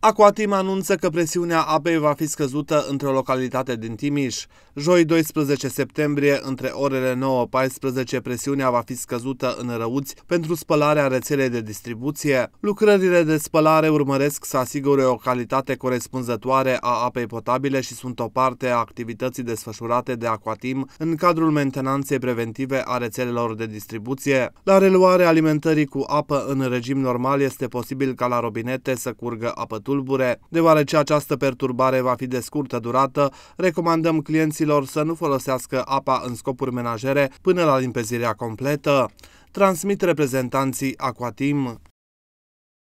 Aquatim anunță că presiunea apei va fi scăzută într-o localitate din Timiș. Joi 12 septembrie, între orele 9-14, presiunea va fi scăzută în Răuți pentru spălarea rețelei de distribuție. Lucrările de spălare urmăresc să asigure o calitate corespunzătoare a apei potabile și sunt o parte a activității desfășurate de Aquatim în cadrul mentenanței preventive a rețelelor de distribuție. La reluarea alimentării cu apă în regim normal este posibil ca la robinete să curgă apă tulbure. Deoarece această perturbare va fi de scurtă durată, recomandăm clienților să nu folosească apa în scopuri menajere până la limpezirea completă, transmit reprezentanții Aquatim.